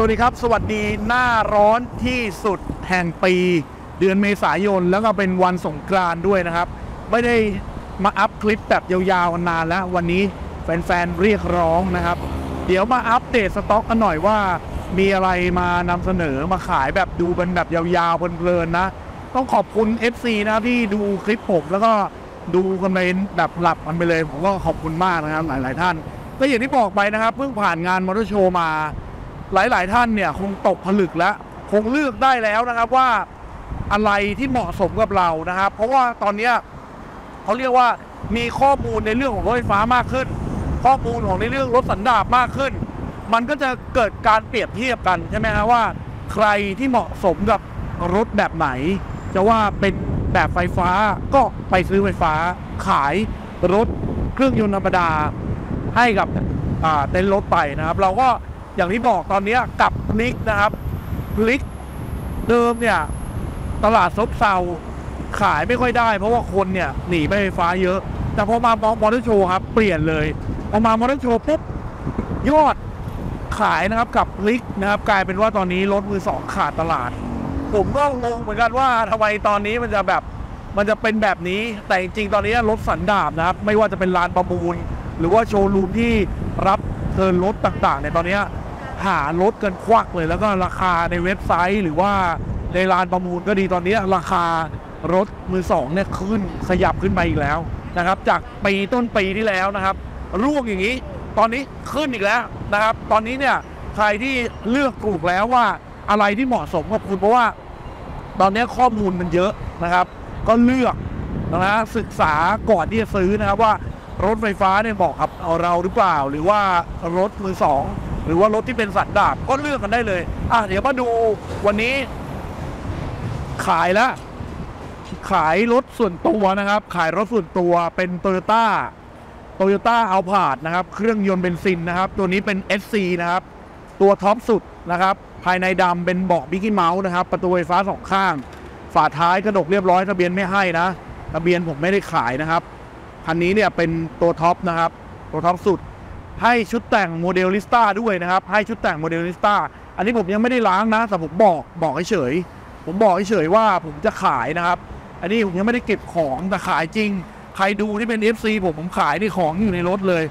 สวัสดีครับสวัสดีหน้าร้อนที่สุดแห่งปีเดือนเมษายนแล้วก็เป็นวันสงกรานต์ด้วยนะครับไม่ได้มาอัพคลิปแบบยาวๆนานแล้ววันนี้แฟนๆเรียกร้องนะครับเดี๋ยวมาอัปเดตสต็อกกันหน่อยว่ามีอะไรมานำเสนอมาขายแบบดูเป็นแบบยาวๆเพลินๆนะต้องขอบคุณ FC นะที่ดูคลิปผมแล้วก็ดูกันไปแบบหลับกันไปเลยผมก็ขอบคุณมากนะครับหลายๆท่านก็อย่างที่บอกไปนะครับเพิ่งผ่านงานมอเตอร์โชว์มาหลายๆท่านเนี่ยคงตกผลึกแล้วคงเลือกได้แล้วนะครับว่าอะไรที่เหมาะสมกับเรานะครับเพราะว่าตอนนี้เขาเรียกว่ามีข้อมูลในเรื่องของรถไฟฟ้ามากขึ้นข้อมูลของในเรื่องรถสันดาปมากขึ้นมันก็จะเกิดการเปรียบเทียบกันใช่ไหมครับว่าใครที่เหมาะสมกับรถแบบไหนจะว่าเป็นแบบไฟฟ้าก็ไปซื้อไฟฟ้าขายรถเครื่องยนต์ธรรมดาให้กับเต็นท์รถไปนะครับเราก็อย่างที่บอกตอนนี้กลับพลิกนะครับพลิกเดิมเนี่ยตลาดซบเซาขายไม่ค่อยได้เพราะว่าคนเนี่ยหนีไปไฟฟ้าเยอะแต่พอมามอเตอร์โชว์ครับเปลี่ยนเลยพอมามอเตอร์โชว์ปุ๊บยอดขายนะครับกลับพลิกนะครับกลายเป็นว่าตอนนี้รถมือสองขาดตลาดผมก็งงเหมือนกันว่าทำไมตอนนี้มันจะเป็นแบบนี้แต่จริงๆตอนนี้รถสันดาปนะครับไม่ว่าจะเป็นลานประมูลหรือว่าโชว์รูมที่รับเทิร์นรถต่างๆในตอนนี้หารถกันควักเลยแล้วก็ราคาในเว็บไซต์หรือว่าในลานประมูลก็ดีตอนนี้ราคารถมือสองเนี่ยขึ้นขยับขึ้นไปอีกแล้วนะครับจากปีต้นปีที่แล้วนะครับร่วงอย่างนี้ตอนนี้ขึ้นอีกแล้วนะครับตอนนี้เนี่ยใครที่เลือกถูกแล้วว่าอะไรที่เหมาะสมกับคุณเพราะว่าตอนนี้ข้อมูลมันเยอะนะครับก็เลือกนะศึกษาก่อนที่จะซื้อนะครับว่ารถไฟฟ้าเนี่ยเหมาะกับเราหรือเปล่าหรือว่ารถมือสองหรือว่ารถที่เป็นสันดาปก็เลือกกันได้เลยเดี๋ยวมาดูวันนี้ขายแล้วขายรถส่วนตัวนะครับขายรถส่วนตัวเป็นโตโยต้าอัลพาร์ตนะครับเครื่องยนต์เบนซินนะครับตัวนี้เป็น SC นะครับตัวท็อปสุดนะครับภายในดำเป็นเบาะบิ๊กกี้เมาส์นะครับประตูไฟฟ้าสองข้างฝาท้ายกระดกเรียบร้อยทะเบียนไม่ให้นะทะเบียนผมไม่ได้ขายนะครับคันนี้เนี่ยเป็นตัวท็อปนะครับตัวท็อปสุดให้ชุดแต่งโมเดลลิสต้าด้วยนะครับให้ชุดแต่งโมเดลลิสต้าอันนี้ผมยังไม่ได้ล้างนะแต่ผมบอกเฉยผมบอกเฉยว่าผมจะขายนะครับอันนี้ผมยังไม่ได้เก็บของแต่ขายจริงใครดูที่เป็น FC ผมขายในของอยู่ในรถเลย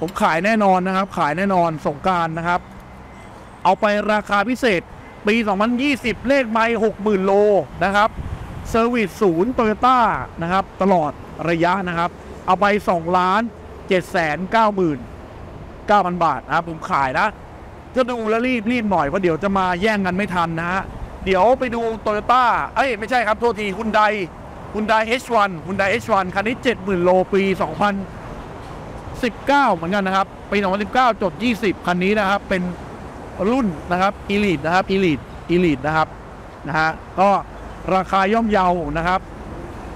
ผมขายแน่นอนนะครับขายแน่นอนสงกรานต์นะครับเอาไปราคาพิเศษปี2020เลขไมล์60,000 โลนะครับเซอร์วิสศูนย์โตโยต้านะครับตลอดระยะนะครับเอาไป2,799,000 บาทนะครับผมขายนะจะดูแลรีบหน่อยเพราะเดี๋ยวจะมาแย่งกันไม่ทันนะฮะเดี๋ยวไปดูโตโยต้าไม่ใช่ครับโทษทีฮุนได H1 คันนี้ 70,000 โลปี2019เหมือนกันนะครับปี2019จด20คันนี้นะครับเป็นรุ่นนะครับElite นะครับก็ราคาย่อมเยานะครับ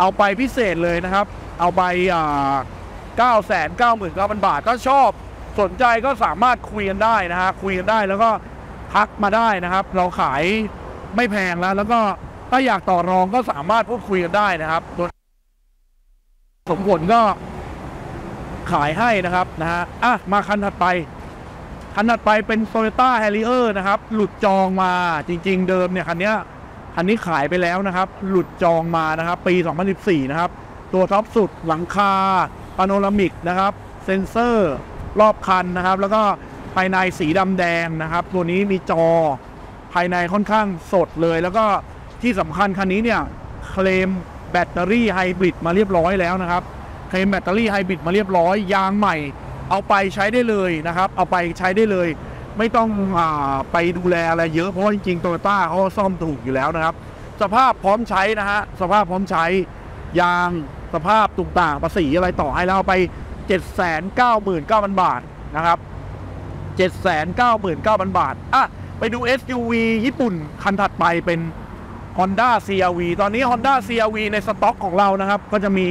เอาไปพิเศษเลยนะครับเอาไป999,000 บาทก็ชอบสนใจก็สามารถคุยกันได้นะฮะคุยกันได้แล้วก็ทักมาได้นะครับเราขายไม่แพงแล้วก็ถ้าอยากต่อรองก็สามารถพูดคุยกันได้นะครับโดยสมผลก็ขายให้นะครับนะฮะมาคันถัดไปเป็น Toyota Harrier นะครับหลุดจองมาจริงๆเดิมเนี่ยคันนี้ขายไปแล้วนะครับหลุดจองมานะครับปี2014นะครับตัวท็อปสุดหลังคาพาโนรามิกนะครับเซ็นเซอร์รอบคันนะครับแล้วก็ภายในสีดำแดงนะครับตัวนี้มีจอภายในค่อนข้างสดเลยแล้วก็ที่สำคัญคันนี้เนี่ยเคลมแบตเตอรี่ไฮบริดมาเรียบร้อยแล้วนะครับเคลมแบตเตอรี่ไฮบริดมาเรียบร้อยยางใหม่เอาไปใช้ได้เลยนะครับเอาไปใช้ได้เลยไม่ต้องไปดูแลอะไรเยอะเพราะว่าจริงๆโตโยต้าเขาซ่อมถูกอยู่แล้วนะครับสภาพพร้อมใช้นะฮะสภาพพร้อมใช้ยางสภาพต่างๆภาษีอะไรต่อให้แล้วไป 799,000 บาทนะครับ 799,000 บาทไปดู SUV ญี่ปุ่นคันถัดไปเป็น Honda CRV ตอนนี้ Honda CRV ในสต็อกของเรานะครับก็จะมี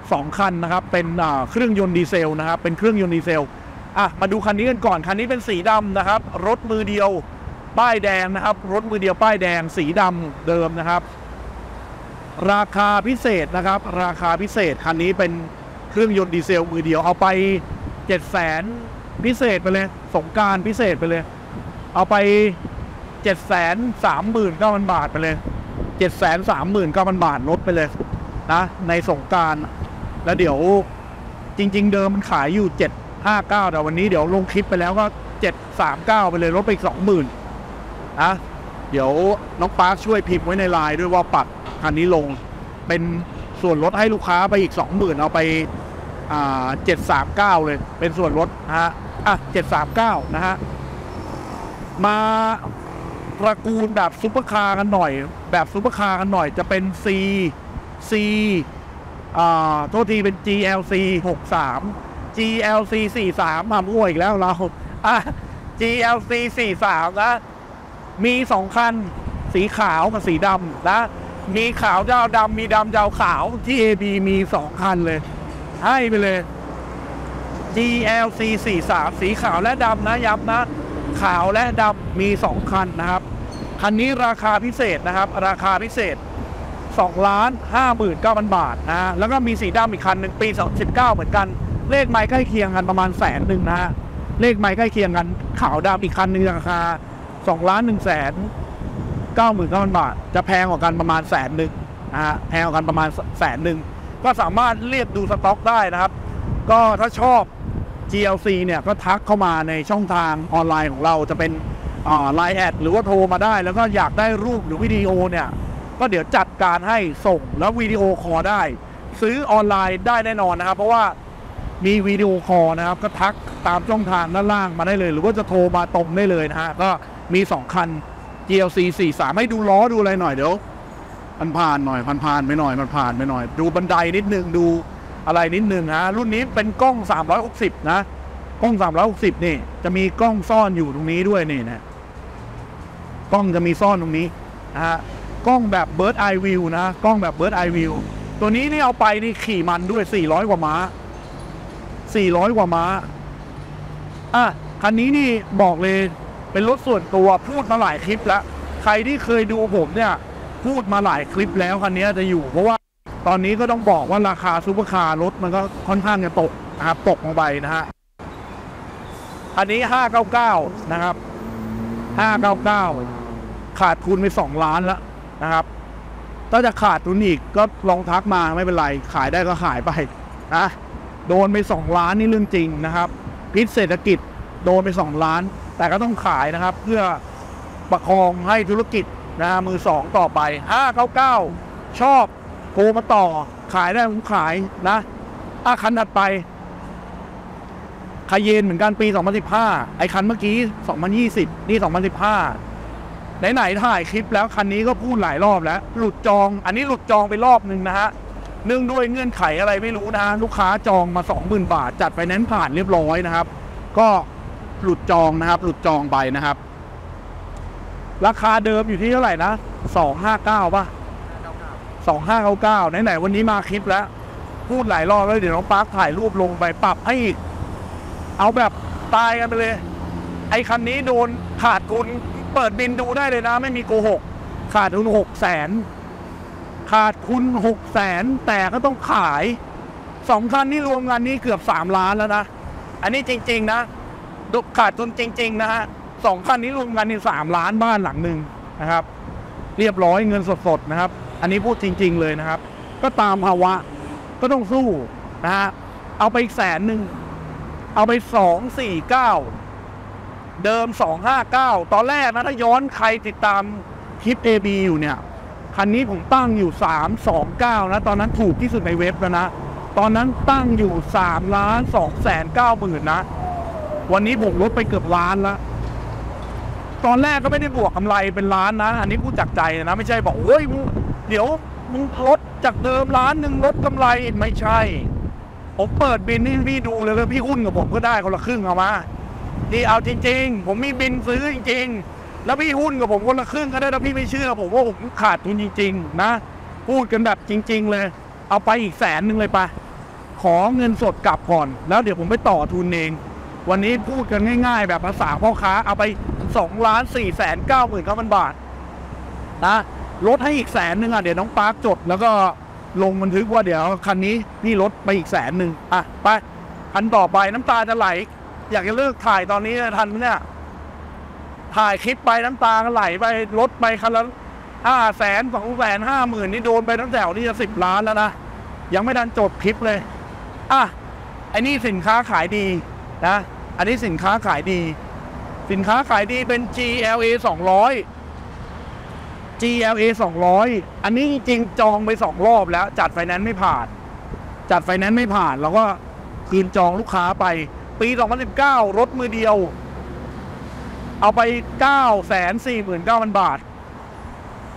2คันนะครับเป็นเครื่องยนต์ดีเซลนะครับเป็นเครื่องยนต์ดีเซลมาดูคันนี้กันก่อนคันนี้เป็นสีดำนะครับรถมือเดียวป้ายแดงนะครับรถมือเดียวป้ายแดงสีดำเดิมนะครับราคาพิเศษนะครับราคาพิเศษคันนี้เป็นเครื่องยนต์ดีเซลมือเดียวเอาไป700,000พิเศษไปเลยสงกรานต์พิเศษไปเลย เอาไป 739,000 บาทไปเลย 739,000 บาทลดไปเลยนะในสงกรานต์แล้วเดี๋ยวจริงๆเดิมมันขายอยู่759แต่วันนี้เดี๋ยวลงคลิปไปแล้วก็739ไปเลยลดไปอีก 20,000 นะเดี๋ยวน้องปาร์คช่วยพิมพ์ไว้ในไลน์ด้วยว่าปัดคันนี้ลงเป็นส่วนลดให้ลูกค้าไปอีก 20,000 เอาไป739เลยเป็นส่วนลดนะฮะ739นะฮะมาตระกูลแบบซุปเปอร์คาร์กันหน่อยจะเป็น GLC 43 GLC 43ทำอ้วยอีกแล้วเราGLC 43นะมี2คันสีขาวกับสีดำนะมีขาวเจ้าดำมีดำเจ้าขาวที่ A.B. มี2คันเลยให้ไปเลย GLC 43สีขาวและดำนะย้ำนะขาวและดำมี2คันนะครับคันนี้ราคาพิเศษนะครับราคาพิเศษ 2,59,000 บาทนะแล้วก็มีสีดำอีกคันหนึ่งปี2019เหมือนกันเลขไม้ใกล้เคียงกันประมาณ100,000นะฮะเลขไม้ใกล้เคียงกันขาวดำอีกคันหนึ่งราคา2,190,000 บาทจะแพงกว่ากันประมาณ100,000นะฮะแพงกว่ากันประมาณ100,000ก็สามารถเรียกดูสต็อกได้นะครับก็ถ้าชอบ GLC เนี่ยก็ทักเข้ามาในช่องทางออนไลน์ของเราจะเป็นLine แอดหรือว่าโทรมาได้แล้วก็อยากได้รูปหรือวิดีโอเนี่ยก็เดี๋ยวจัดการให้ส่งแล้ววิดีโอคอลได้ซื้อออนไลน์ได้แน่นอนนะครับเพราะว่ามีวิดีโอคอลนะครับก็ทักตามช่องทางด้านล่างมาได้เลยหรือว่าจะโทรมาตรงได้เลยนะฮะก็มี2คัน GLC 43ให้ดูล้อดูอะไรหน่อยเดี๋ยวมันผ่านหน่อยมันผ่านไปหน่อยดูบันไดนิดนึงดูอะไรนิดนึงฮะรุ่นนี้เป็นกล้อง360นะกล้อง360นี่จะมีกล้องซ่อนอยู่ตรงนี้ด้วยนี่นะกล้องจะมีซ่อนตรงนี้นะฮะกล้องแบบ Bird Eye View นะกล้องแบบ Bird Eye View ตัวนี้นี่เอาไปนี่ขี่มันด้วย400กว่าม้าคันนี้นี่บอกเลยเป็นรถส่วนตัวพูดมาหลายคลิปแล้วใครที่เคยดูผมเนี่ยพูดมาหลายคลิปแล้วคันนี้จะอยู่เพราะว่าตอนนี้ก็ต้องบอกว่าราคาซูเปอร์คาร์รถมันก็ค่อนข้างจะตกนะครับตกลงไปนะฮะอันนี้599นะครับ599ขาดทุนไป2,000,000แล้วนะครับถ้าจะขาดทุนอีกก็ลองทักมาไม่เป็นไรขายได้ก็ขายไปนะโดนไป2,000,000นี่เรื่องจริงนะครับพิษเศรษฐกิจโดนไป2,000,000แต่ก็ต้องขายนะครับเพื่อประคองให้ธุรกิจนะมือ2ต่อไป599ชอบโทรมาต่อขายได้ผมขายนะคันถัดไปคาเยนเหมือนกันปี2015ไอ้คันเมื่อกี้2020นี่2015ไหนถ่ายคลิปแล้วคันนี้ก็พูดหลายรอบแล้วหลุดจองอันนี้หลุดจองไปรอบหนึ่งนะฮะเนื่องด้วยเงื่อนไขอะไรไม่รู้นะลูกค้าจองมา 20,000 บาทจัดไฟแนนซ์ผ่านเรียบร้อยนะครับก็หลุดจองนะครับหลุดจองไปนะครับราคาเดิมอยู่ที่เท่าไหร่นะ259ป่ะ2599ไหนวันนี้มาคลิปแล้วพูดหลายรอบแล้วเดี๋ยวน้องปาร์คถ่ายรูปลงไปปรับให้อีกเอาแบบตายกันไปเลยไอ้คันนี้โดนขาดทุนเปิดบินดูได้เลยนะไม่มีโกหกขาดทุน600,000ขาดทุน600,000แต่ก็ต้องขาย2คันนี้รวมกันนี่เกือบ3,000,000แล้วนะอันนี้จริงๆนะขาดทุนจริงๆนะฮะ2คันนี้รวมกันนี่3,000,000บ้านหลังหนึ่งนะครับเรียบร้อยเงินสดๆนะครับอันนี้พูดจริงๆเลยนะครับก็ตามภาวะก็ต้องสู้นะฮะเอาไปอีก100,000เอาไป249เดิม259ตอนแรกนะถ้าย้อนใครติดตามคลิป AB อยู่เนี่ยคันนี้ผมตั้งอยู่329นะตอนนั้นถูกที่สุดในเว็บแล้วนะตอนนั้นตั้งอยู่3,290,000นะวันนี้ผมลดไปเกือบ1,000,000ละตอนแรกก็ไม่ได้บวกกำไรเป็น1,000,000นะอันนี้พูดจากใจนะไม่ใช่บอกเฮ้ยเดี๋ยวมึงลดจากเดิม1,000,000ลดกำไรไม่ใช่ผมเปิดบินให้พี่ดูเลยแล้วพี่หุ้นกับผมก็ได้คนละครึ่งเอามานี่เอาจริงๆผมมีบินซื้อจริงๆแล้วพี่หุ้นกับผมคนละครึ่งก็ได้แล้วพี่ไม่เชื่อผมว่าผมขาดทุนจริงๆนะพูดกันแบบจริงๆเลยเอาไปอีก100,000เลยปะขอเงินสดกลับก่อนแล้วเดี๋ยวผมไปต่อทุนเองวันนี้พูดกันง่ายๆแบบภาษาพ่อค้าเอาไป2,490,000 บาทนะลดให้อีก100,000อ่ะเดี๋ยวน้องปาร์คจดแล้วก็ลงบันทึกว่าเดี๋ยวคันนี้นี่ลดไปอีก100,000อ่ะไปคันต่อไปน้ำตาจะไหลอยากจะเลิกถ่ายตอนนี้ทันไหมเนี่ย ถ่ายคลิปไปน้ำตาไหลไปรถไปคันละ500,000 250,000 นี่โดนไปตั้งแต่นี่จะ10 ล้านแล้วนะยังไม่ดันจบคลิปเลยอ่ะอันนี้สินค้าขายดีนะอันนี้สินค้าขายดีสินค้าขายดีเป็น GLA 200 อันนี้จริงจองไป2 รอบแล้วจัดไฟแนนซ์ไม่ผ่านเราก็คืนจองลูกค้าไปปี2019รถมือเดียวเอาไป 949,000 บาท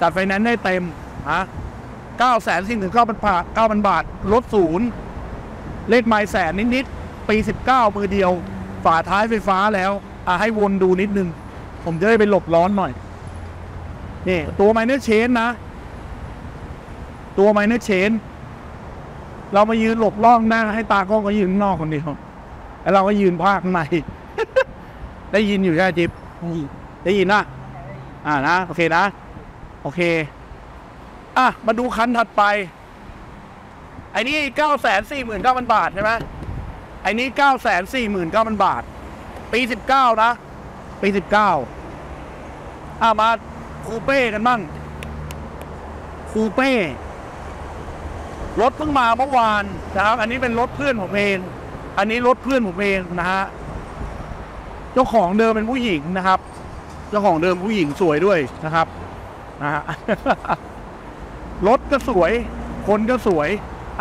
จัดไฟแนนซ์ได้เต็มฮะ 949,000 บาทรถ0เลขไมล์100,000นิดๆปี19มือเดียวฝาท้ายไฟฟ้าแล้วให้วนดูนิดนึงผมจะได้ไปหลบร้อนหน่อยนี่ตัวไมเนอร์เชนนะตัวไมเนอร์เชนเรามายืนหลบร่องหน้าให้ตากล้องก็ยืนนอกคนเดียวแล้วเราก็ยืนภาคใน ได้ยินอยู่ใช่ไหมจิ๊บได้ยินนะนะโอเคนะโอเคมาดูคันถัดไปไอ้นี่949,000 บาทใช่ไหมไอ้นี่949,000 บาทปี19นะปี19มาคูเป้กันบ้างคูเป้รถเพิ่งมาเมื่อวานนะครับอันนี้เป็นรถเพื่อนผมเองอันนี้รถเพื่อนผมเองนะฮะเจ้าของเดิมเป็นผู้หญิงนะครับเจ้าของเดิมผู้หญิงสวยด้วยนะครับนะฮะรถก็สวยคนก็สวย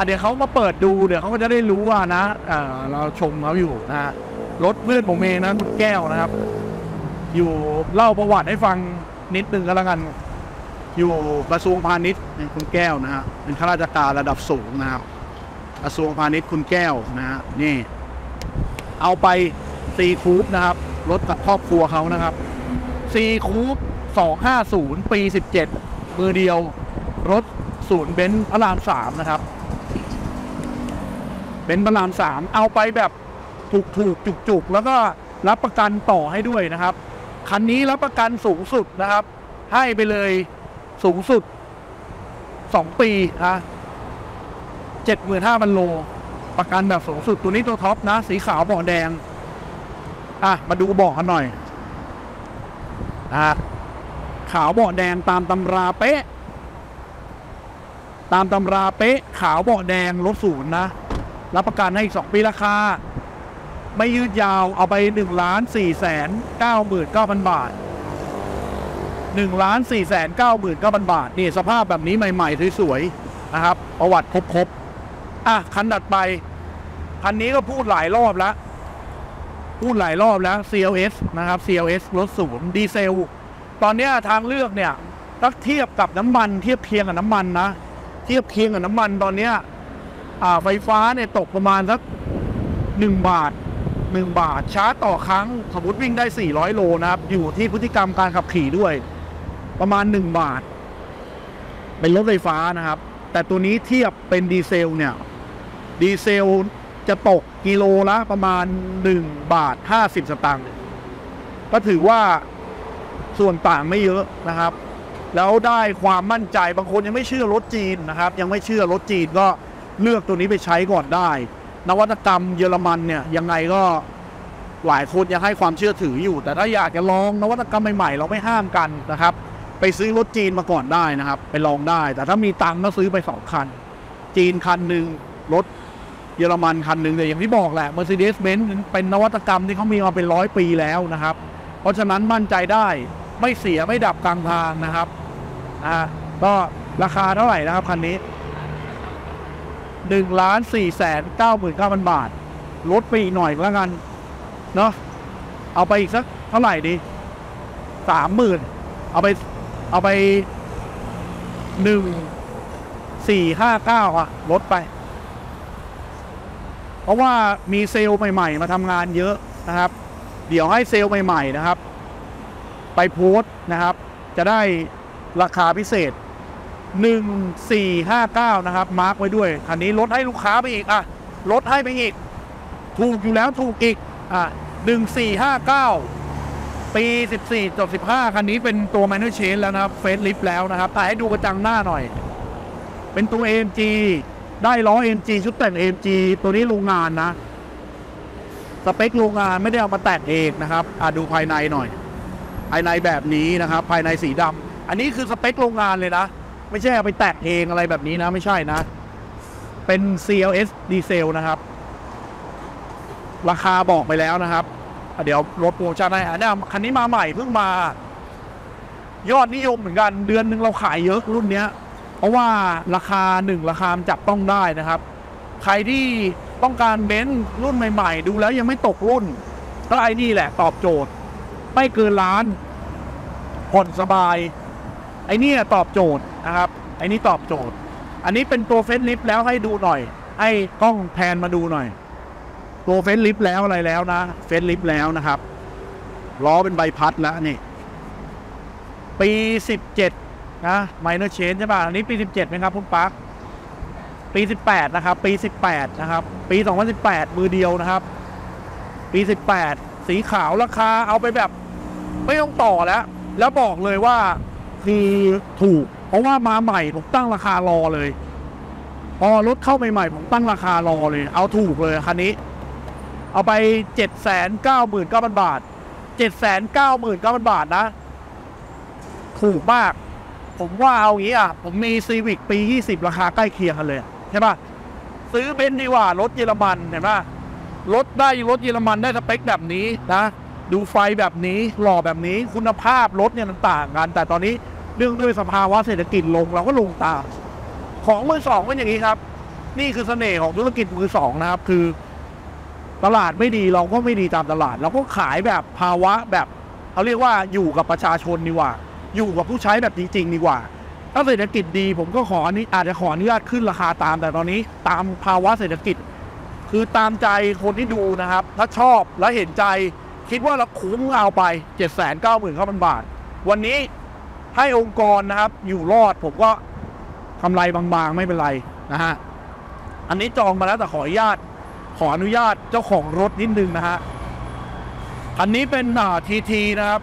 เดี๋ยวเขามาเปิดดูเดี๋ยวเขาก็จะได้รู้ว่านะเราชมเขาอยู่นะฮะรถเพื่อนผมเองนะคุณแก้วนะครับอยู่เล่าประวัติให้ฟังนิดนึงก็แล้วกันอยู่กระทรวงพาณิชย์คุณแก้วนะฮะเป็นข้าราชการระดับสูงนะครับกระทรวงพาณิชย์คุณแก้วนะฮะนี่เอาไป4 คูปนะครับรถกับครอบครัวเขานะครับ4 คูป250ปี17มือเดียวรถศูนย์เบนซ์พระราม3นะครับเบนซ์พระราม3เอาไปแบบถูกๆจุกๆแล้วก็รับประกันต่อให้ด้วยนะครับคันนี้รับประกันสูงสุดนะครับให้ไปเลยสูงสุด2 ปีนะ 75,000 โลประกันแบบสูงสุดตัวนี้ตัวท็อปนะสีขาวเบาะแดงมาดูเบาะกันหน่อยขาวเบาะแดงตามตำราเป๊ะขาวเบาะแดงรถศูนย์นะรับประกันให้อีก2 ปีราคาไม่ยืดยาวเอาไป1,499,000 บาท1,499,000 บาทนี่สภาพแบบนี้ใหม่ๆสวยๆนะครับประวัติครบๆคันดัดไปคันนี้ก็พูดหลายรอบแล้วCLS นะครับ CLS รถศูนย์ดีเซลตอนนี้ทางเลือกเนี่ยถ้าเทียบกับน้ำมันเทียบเคียงกับน้ำมันนะเทียบเคียงกับน้ำมันตอนนี้ไฟฟ้าเนี่ยตกประมาณสัก1 บาทชาร์จต่อครั้งสมมติวิ่งได้400 โลนะครับอยู่ที่พฤติกรรมการขับขี่ด้วยประมาณ1 บาทเป็นรถไฟฟ้านะครับแต่ตัวนี้เทียบเป็นดีเซลเนี่ยดีเซลจะตกกิโลละประมาณ1.50 บาทก็ถือว่าส่วนต่างไม่เยอะนะครับแล้วได้ความมั่นใจบางคนยังไม่เชื่อรถจีนนะครับยังไม่เชื่อรถจีนก็เลือกตัวนี้ไปใช้ก่อนได้นวัตกรรมเยอรมันเนี่ยยังไงก็หลายคนยังให้ความเชื่อถืออยู่แต่ถ้าอยากจะลองนวัตกรรมใหม่ๆเราไม่ห้ามกันนะครับไปซื้อรถจีนมาก่อนได้นะครับไปลองได้แต่ถ้ามีตังค์ก็ซื้อไป2 คันจีนคันหนึ่งรถเยอรมันคันหนึ่งแต่อย่างที่บอกแหละ Mercedes-Benz เป็นนวัตกรรมที่เขามีมาเป็น100 ปีแล้วนะครับเพราะฉะนั้นมั่นใจได้ไม่เสียไม่ดับกลางทางนะครับก็ราคาเท่าไหร่นะครับคันนี้1,499,000 บาทลดไปอีกหน่อยแล้วกันเนาะเอาไปอีกสักเท่าไหร่ดี30,000เอาไป1,459ลดไปเพราะว่ามีเซลล์ใหม่ๆมาทำงานเยอะนะครับเดี๋ยวให้เซลล์ใหม่ๆนะครับไปโพสต์นะครับจะได้ราคาพิเศษ1,459นะครับมาร์กไว้ด้วยคันนี้ลดให้ลูกค้าไปอีกลดให้ไปอีกถูกอยู่แล้วถูกอีก1,459ปี14.15คันนี้เป็นตัวแมนนวลเชนแล้วนะครับเฟสลิฟต์แล้วนะครับแต่ให้ดูกระจังหน้าหน่อยเป็นตัว AMG ได้ล้อ AMG ชุดแต่ง AMG ตัวนี้โรงงานนะสเปคโรงงานไม่ได้เอามาแต่งเองนะครับดูภายในหน่อย ภายในแบบนี้นะครับภายในสีดำอันนี้คือสเปคโรงงานเลยนะไม่ใช่เอาไปแตกเองอะไรแบบนี้นะไม่ใช่นะเป็น CLS ดีเซลนะครับราคาบอกไปแล้วนะครับเดี๋ยวรถโปรโมชั่นให้นะคันนี้มาใหม่เพิ่งมายอดนิยมเหมือนกันเดือนหนึ่งเราขายเยอะรุ่นนี้เพราะว่าราคา1ราคาจับต้องได้นะครับใครที่ต้องการเบนซ์รุ่นใหม่ๆดูแล้วยังไม่ตกรุ่นก็ไอ้นี่แหละตอบโจทย์ไม่เกินล้านผ่อนสบายไอ้นี่ตอบโจทย์นะครับไอ้นี่ตอบโจทย์อันนี้เป็นตัวเฟซลิฟต์แล้วให้ดูหน่อยให้กล้องแพนมาดูหน่อยตัวเฟซลิฟต์แล้วอะไรแล้วนะเฟซลิฟต์แล้วนะครับล้อเป็นใบพัดแล้วนี่ปี17นะไมเนอร์เชนใช่ป่ะอันนี้ปี17ไหมครับคุณปั๊กปี18นะครับปี18นะครับปี2018มือเดียวนะครับปี18สีขาวราคาเอาไปแบบไม่ต้องต่อแล้วบอกเลยว่าคือถูกเพราะว่ามาใหม่ผมตั้งราคารอเลยพอรถเข้าใหม่ๆผมตั้งราคารอเลยเอาถูกเลยคันนี้เอาไป 799,000 บาท 799,000 บาทนะถูกมากผมว่าเอางี้อ่ะผมมีซีวิกปี20ราคาใกล้เคียงกันเลยใช่ป่ะซื้อเบนซ์ดีกว่ารถเยอรมันเห็นป่ะรถได้รถเยอรมันได้สเปคแบบนี้นะดูไฟแบบนี้หล่อแบบนี้คุณภาพรถเนี่ยมันต่างกันแต่ตอนนี้เรื่องด้วยสภาวะเศรษฐกิจลงเราก็ลงตามของมือสองเป็นอย่างนี้ครับนี่คือเสน่ห์ของธุรกิจมือสองนะครับคือตลาดไม่ดีเราก็ไม่ดีตามตลาดเราก็ขายแบบภาวะแบบเขาเรียกว่าอยู่กับประชาชนดีกว่าอยู่กับผู้ใช้แบบจริงๆดีกว่าถ้าเศรษฐกิจดีผมก็ขออันนี้อาจจะขออนุญาตขึ้นราคาตามแต่ตอนนี้ตามภาวะเศรษฐกิจคือตามใจคนที่ดูนะครับถ้าชอบและเห็นใจคิดว่าเราคุ้มเอาไป 790,000 บาทวันนี้ให้องค์กรนะครับอยู่รอดผมก็กำไรบางๆไม่เป็นไรนะฮะอันนี้จองมาแล้วแต่ขออนุญาตเจ้าของรถนิดนึงนะฮะอันนี้เป็นTT นะครับ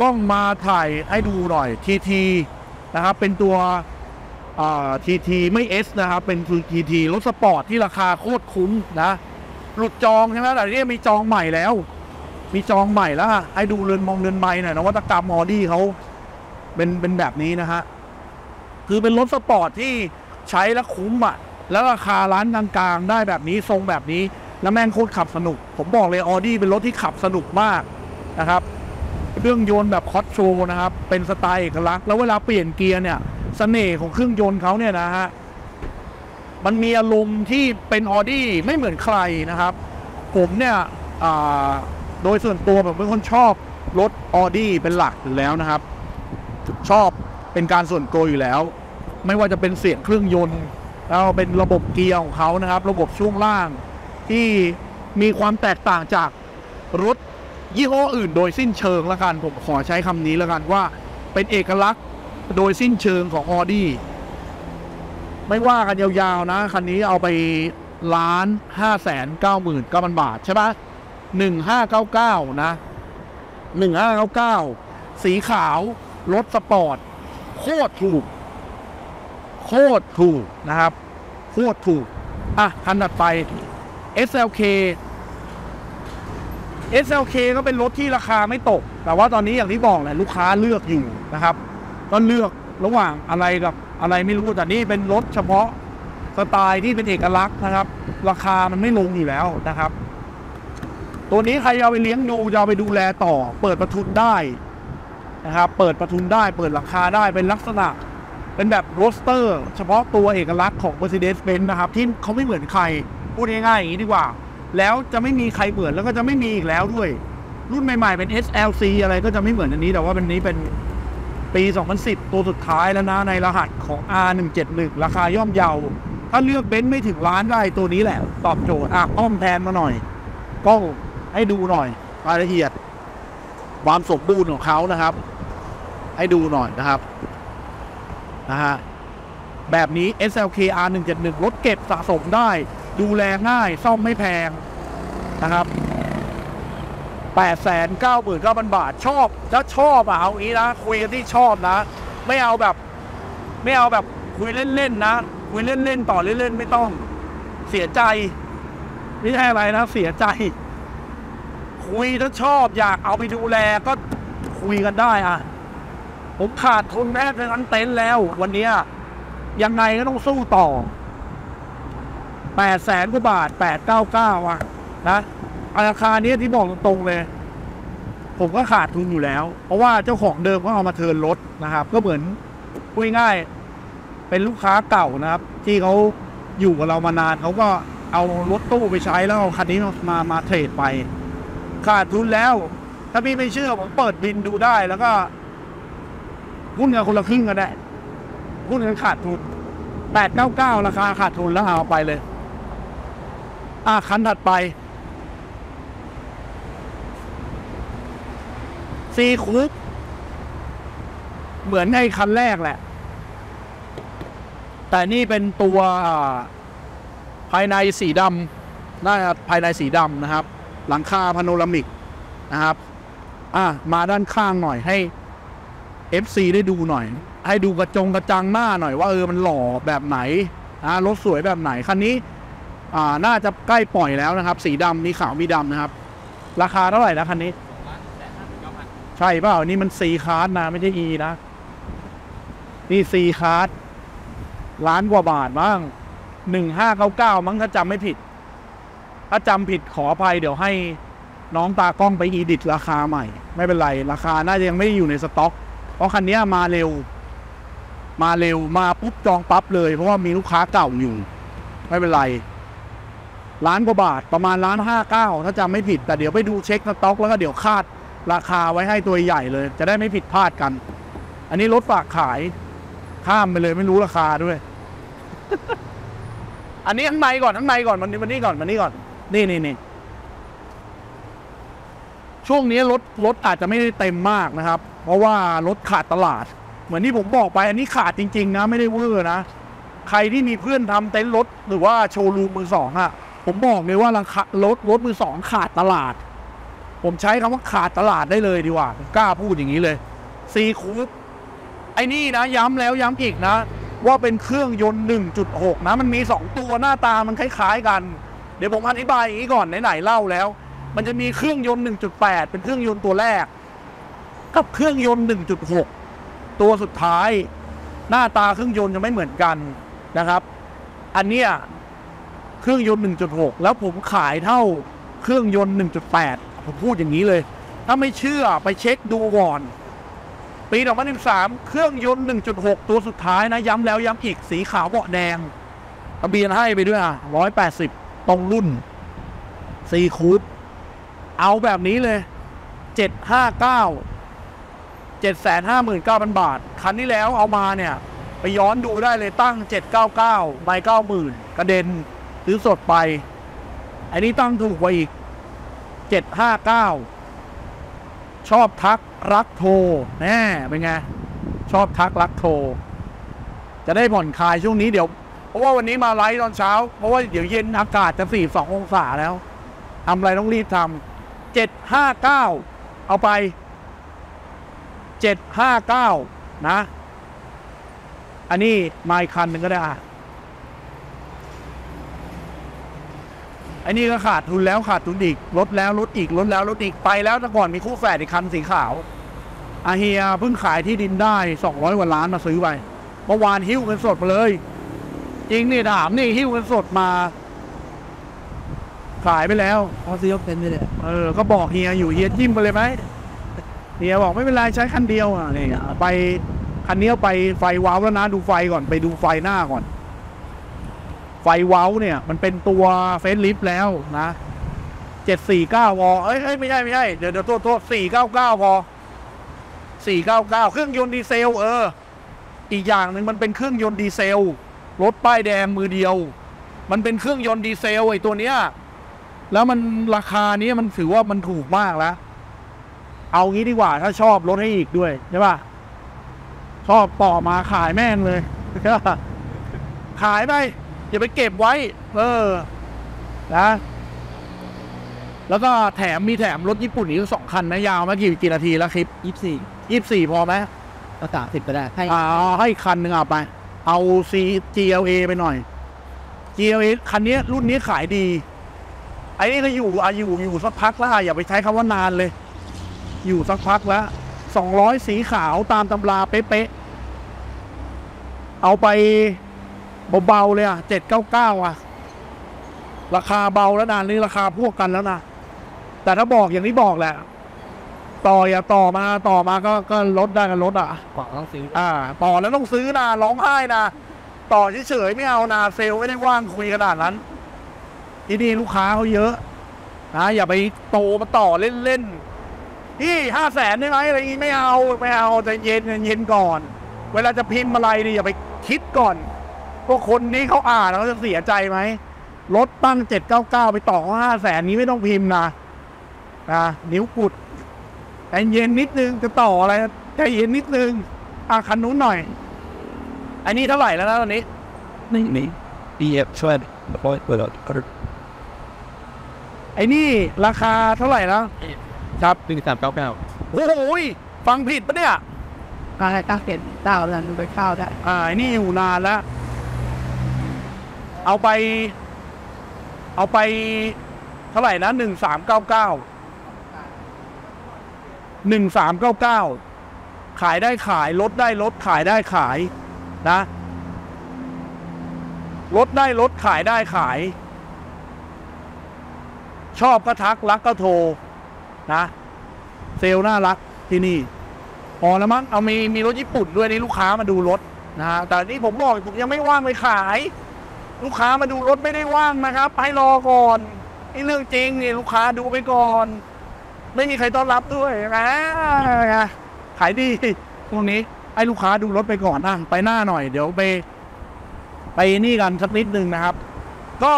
กล้องมาถ่ายให้ดูหน่อย TT นะครับเป็นตัวTT ไม่ S นะครับเป็น TT รถสปอร์ตที่ราคาโคตรคุ้มนะหลุดจองใช่ไหมแต่เนี่ยมีจองใหม่แล้วมีจองใหม่แล้วให้ดูเรือนมองเรือนไม้หน่อยนะวัตกรรมออดี้เขาเป็นแบบนี้นะฮะคือเป็นรถสปอร์ตที่ใช้แล้วคุ้มอ่ะแล้วราคาร้านกลางๆได้แบบนี้ทรงแบบนี้แล้วแม่งโคตรขับสนุกผมบอกเลยออดี้เป็นรถที่ขับสนุกมากนะครับเครื่องยนต์แบบคอสโชนะครับเป็นสไตล์เอกลักษณ์แล้วเวลาเปลี่ยนเกียร์เนี่ยเสน่ห์ของเครื่องยนต์เขาเนี่ยนะฮะมันมีอารมณ์ที่เป็นออดี้ไม่เหมือนใครนะครับผมเนี่ยโดยส่วนตัวผมเป็นคนชอบรถออดี้เป็นหลักอยู่แล้วนะครับชอบเป็นการส่วนตัวอยู่แล้วไม่ว่าจะเป็นเสียงเครื่องยนต์แล้วเป็นระบบเกียร์ของเขานะครับระบบช่วงล่างที่มีความแตกต่างจากรถยี่ห้ออื่นโดยสิ้นเชิงละกันผมขอใช้คำนี้ละกันว่าเป็นเอกลักษณ์โดยสิ้นเชิงของออดี้ไม่ว่ากันยาวๆนะคันนี้เอาไป1,599,000 บาทใช่ปะ1599นะ1599สีขาวรถสปอร์ตโคตรถูกนะครับโคตรถูกอ่ะคันถัดไป SLK ก็เป็นรถที่ราคาไม่ตกแต่ว่าตอนนี้อย่างที่บอกแหละลูกค้าเลือกอยู่นะครับก็เลือกระหว่างอะไรกับอะไรไม่รู้แต่นี่เป็นรถเฉพาะสไตล์ที่เป็นเอกลักษณ์นะครับราคามันไม่ลงอยู่แล้วนะครับตัวนี้ใครเอาไปเลี้ยงดูจะเอาไปดูแลต่อเปิดประทุนได้นะครับเปิดประทุนได้เปิดหลังคาได้เป็นลักษณะเป็นแบบโรสเตอร์เฉพาะตัวเอกลักษณ์ของ Mercedes-Benz นะครับที่เขาไม่เหมือนใครพูดง่ายๆอย่างนี้ดีกว่าแล้วจะไม่มีใครเหมือนแล้วก็จะไม่มีอีกแล้วด้วยรุ่นใหม่ๆเป็น SLC อะไรก็จะไม่เหมือนอันนี้แต่ว่าเป็นนี้เป็นปี2010ตัวสุดท้ายแล้วนะในรหัสของ R171 ราคาย่อมเยาถ้าเลือกเบนซ์ไม่ถึงล้านได้ตัวนี้แหละตอบโจทย์อ่ะอ้อมแทนมาหน่อยกล้องให้ดูหน่อยรายละเอียดความสมบูรณ์ของเขานะครับให้ดูหน่อยนะครับนะฮะแบบนี้ SLK R171 รถเก็บสะสมได้ดูแลง่ายซ่อมไม่แพงนะครับ 899,000 บาทชอบถ้าชอบอ่ะเอางี้นะคุยกันที่ชอบนะไม่เอาแบบคุยเล่นๆนะคุยเล่นๆต่อเล่นๆไม่ต้องเสียใจไม่ใช่อะไรนะเสียใจคุยถ้าชอบอยากเอาไปดูแลก็คุ คุยกันได้อ่ะผมขาดทุนแม้แต่ทั้งเต็นท์แล้ววันนี้ยังไงก็ต้องสู้ต่อ800,000 กว่าบาท899อ่ะนะราคานี้ที่บอกตรงๆเลยผมก็ขาดทุนอยู่แล้วเพราะว่าเจ้าของเดิมก็เอามาเทิร์นรถนะครับก็เหมือนพูดง่ายเป็นลูกค้าเก่านะครับที่เขาอยู่กับเรามานานเขาก็เอารถตู้ไปใช้แล้วเอาคันนี้มาเทรดไปขาดทุนแล้วถ้าพี่ไม่เชื่อผมเปิดบินดูได้แล้วก็หุ้นกันคนละครึ่งกันได้หุ้นกันขาดทุน899ราคาขาดทุนแล้วเอาไปเลยคันถัดไปC-Coupeเหมือนในคันแรกแหละแต่นี่เป็นตัวภายในสีดำนะครับภายในสีดำนะครับหลังคาพาโนรามิกนะครับมาด้านข้างหน่อยให้ FC ได้ดูหน่อยให้ดูกระจังหน้าหน่อยว่ามันหล่อแบบไหนรถสวยแบบไหนคันนี้น่าจะใกล้ปล่อยแล้วนะครับสีดำมีขาวมีดำนะครับราคาเท่าไหร่นะคันนี้ใช่เปล่านี่มัน4คาร์ดนะไม่ใช่ E นะนี่4คาร์ด1,000,000 กว่าบาทมั้ง1599มั้งถ้าจำไม่ผิดถ้าจำผิดขออภัยเดี๋ยวให้น้องตากล้องไปอีดิตราคาใหม่ไม่เป็นไรราคาน่าจะยังไม่อยู่ในสต็อกเพราะคันนี้มาเร็วมาปุ๊บจองปั๊บเลยเพราะว่ามีลูกค้าเก่าอยู่ไม่เป็นไร1,000,000 กว่าบาทประมาณ1,590ถ้าจำไม่ผิดแต่เดี๋ยวไปดูเช็คสต็อกแล้วก็เดี๋ยวคาดราคาไว้ให้ตัวใหญ่เลยจะได้ไม่ผิดพลาดกันอันนี้รถฝากขายข้ามไปเลยไม่รู้ราคาด้วย อันนี้ข้างในก่อนมันนี่ก่อนนี่ช่วงนี้รถอาจจะไม่ได้เต็มมากนะครับเพราะว่ารถขาดตลาดเหมือนที่ผมบอกไปอันนี้ขาดจริงๆนะไม่ได้เวอร์นะใครที่มีเพื่อนทำเต็นท์รถหรือว่าโชว์รูมมือสองอะผมบอกเลยว่าราคารถมือสองขาดตลาดผมใช้คำว่าขาดตลาดได้เลยดีกว่ากล้าพูดอย่างนี้เลยC-Coupeไอ้นี่นะย้ำแล้วย้ำอีกนะว่าเป็นเครื่องยนต์ 1.6 นะมันมี2ตัวหน้าตามันคล้ายๆกันเดี๋ยวผมอธิบายอย่างนี้ก่อนไหนๆเล่าแล้วมันจะมีเครื่องยนต์ 1.8 เป็นเครื่องยนต์ตัวแรกกับเครื่องยนต์ 1.6 ตัวสุดท้ายหน้าตาเครื่องยนต์จะไม่เหมือนกันนะครับอันเนี้ยเครื่องยนต์ 1.6 แล้วผมขายเท่าเครื่องยนต์ 1.8ผมพูดอย่างนี้เลยถ้าไม่เชื่อไปเช็คดูก่อนปี2013เครื่องยนต์ 1.6 ตัวสุดท้ายนะย้ำแล้วย้ำอีกสีขาวเบาะแดงทะเบียนให้ไปด้วย180ตรงรุ่นC-Coupeเอาแบบนี้เลย759,000 บาทคันที่แล้วเอามาเนี่ยไปย้อนดูได้เลยตั้ง799ไป90,000กระเด็นซื้อสดไปอันนี้ตั้งถูกกว่าอีก759ชอบทักรักโทรแน่เป็นไงชอบทักรักโทรจะได้ผ่อนคลายช่วงนี้เดี๋ยวเพราะว่าวันนี้มาไลฟ์ตอนเช้าเพราะว่าเดี๋ยวเย็นอากาศจะ42 องศาแล้วทำอะไรต้องรีบทำ759เอาไป759นะอันนี้มาอีกคันหนึ่งก็ได้อ่ะอันนี้ก็ขาดทุนแล้วขาดทุนอีกลดแล้วลดอีกลดแล้วลดอีกไปแล้วแต่ก่อนมีคู่แฝดอีกคันสีขาวเฮียเพิ่งขายที่ดินได้200 กว่าล้านมาซื้อไปเมื่อวานหิ้วเงินสดมาเลยจริงนี่ถามนี่หิ้วเงินสดมาขายไปแล้วเขาซื้อยกเต็นท์ไปเลยก็บอกเฮียอยู่เฮียจิ้มไปเลยไหมเฮียบอกไม่เป็นไรใช้คันเดียวนี่ไปคันนี้ไปไฟว้าวแล้วนะดูไฟก่อนไปดูไฟหน้าก่อนไฟเว้าเนี่ยมันเป็นตัวเฟซลิฟต์แล้วนะ749วอไม่ใช่เดี๋ยวโทษ499วอ499เครื่องยนต์ดีเซลอีกอย่างหนึ่งมันเป็นเครื่องยนต์ดีเซลรถป้ายแดงมือเดียวมันเป็นเครื่องยนต์ดีเซลไอ้ตัวเนี้ยแล้วมันราคานี้มันถือว่ามันถูกมากแล้วเอางี้ดีกว่าถ้าชอบลดให้อีกด้วยใช่ป่ะชอบต่อมาขายแม่งเลยขายไปอย่าไปเก็บไว้นะแล้วก็มีแถมรถญี่ปุ่นอีก2 คันนะยาวมากี่นาทีแล้วคลิป24พอไหมก็30ก็ได้ให้คันหนึ่งเอาไปเอา GLA ไปหน่อย GLA คันนี้รุ่นนี้ขายดีไอ้นี่ก็อยู่สักพักแล้วอย่าไปใช้คำว่านานเลยอยู่สักพักแล้ว 200สีขาวตามตำราเป๊ะๆเอาไปเบาๆเลยอ่ะ799อ่ะราคาเบาแล้วนะนี่ราคาพวกกันแล้วนะแต่ถ้าบอกอย่างนี้บอกแหละต่ออย่าต่อมาก็ลดได้กันลดอ่ะต่อต้องซื้อต่อแล้วต้องซื้อนะร้องไห้นะต่อเฉยๆไม่เอานะเซลไม่ได้ว่างคุยขนาดนั้นที่นี่ลูกค้าเขาเยอะนะอย่าไปโตมาต่อเล่นๆที่500,000ได้ไหมอะไรอย่างงี้ไม่เอาใจเย็นเย็นก่อนเวลาจะพิมพ์อะไรเนี่ยอย่าไปคิดก่อนพวกคนนี้เขาอ่านแล้วจะเสียใจไหมลดตั้ง799ไปต่อ500,000นี้ไม่ต้องพิมพ์นะนิ้วกุดใจเย็นนิดนึงจะต่ออะไรใจเย็นนิดนึงคันนู้นหน่อยอันนี้เท่าไหร่แล้วนะตอนนี้นี่ช่วยไอ้นี่ราคาเท่าไหร่แล้วครับ1399โอ้ยฟังผิดปะเนี่ยอะไร979แล้วดูไปข้าวได้ไอ้นี่อยู่นานแล้วเอาไปเท่าไหร่นะ1399ขายได้ขายลดได้ลดขายได้ขายนะลดได้ลดขายได้ขายชอบก็ทักรักก็โทรนะเซลล์น่ารักที่นี่อ๋อแล้วมั้งเอามีรถญี่ปุ่นด้วยนี่ลูกค้ามาดูรถนะแต่นี่ผมบอกผมยังไม่ว่างไปขายลูกค้ามาดูรถไม่ได้ว่างนะครับให้รอก่อนไอ้เรื่องจริงนี่ลูกค้าดูไปก่อนไม่มีใครต้อนรับด้วยนะขายดีตรงนี้ให้ลูกค้าดูรถไปก่อนนะไปหน้าหน่อยเดี๋ยวไปนี่กันสักนิดนึงนะครับก็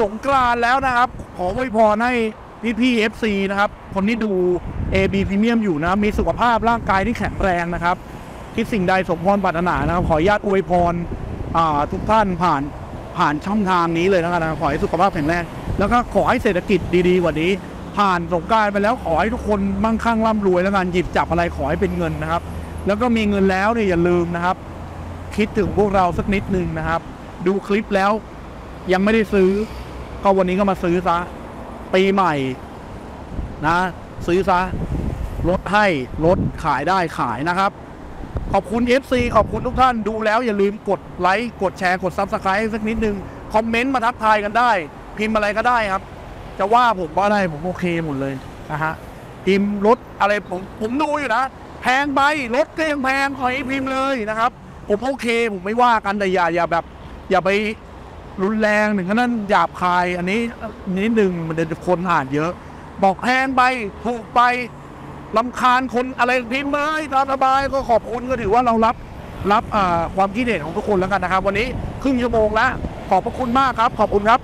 สงกรานต์แล้วนะครับขออวยพรให้พี่ๆ FC นะครับคนที่ดู A.B.Premium อยู่นะมีสุขภาพร่างกายที่แข็งแรงนะครับคิดสิ่งใดสมพรปรารถนานะครับขออนุญาตอวยพรทุกท่านผ่านช่องทางนี้เลยนะครับขอให้สุขภาพแข็งแรงแล้วก็ขอให้เศรษฐกิจดีๆกว่านี้ผ่านสงกรานต์ไปแล้วขอให้ทุกคนมั่งคั่งร่ำรวยแล้วกันหยิบจับอะไรขอให้เป็นเงินนะครับแล้วก็มีเงินแล้วเนี่ยอย่าลืมนะครับคิดถึงพวกเราสักนิดนึงนะครับดูคลิปแล้วยังไม่ได้ซื้อก็วันนี้ก็มาซื้อซะปีใหม่นะซื้อซะลดให้ลดขายได้ขายนะครับขอบคุณ FC ขอบคุณทุกท่านดูแล้วอย่าลืมกดไลค์กดแชร์กด Subscribe สักนิดนึงคอมเมนต์มาทักทายกันได้พิมพ์อะไรก็ได้ครับจะว่าผมก็ได้ผมโอเคหมดเลยนะฮะพิมพ์ลดอะไรผมดูอยู่นะแพงไปลดก็ยังแพงขอให้พิมพ์เลยนะครับผมโอเคผมไม่ว่ากันแต่อย่าแบบอย่าไปรุนแรงถึงขนาดหยาบคายอันนี้นิดหนึ่งมันเดินคนอ่านเยอะบอกแพงไปถูกไปรำคาญคนอะไรพิมพ์มาให้ตามสบายก็ขอบคุณก็ถือว่าเรารับความคิดเห็นของทุกคนแล้วกันนะครับวันนี้ครึ่งชั่วโมงแล้วขอบพระคุณมากครับขอบคุณครับ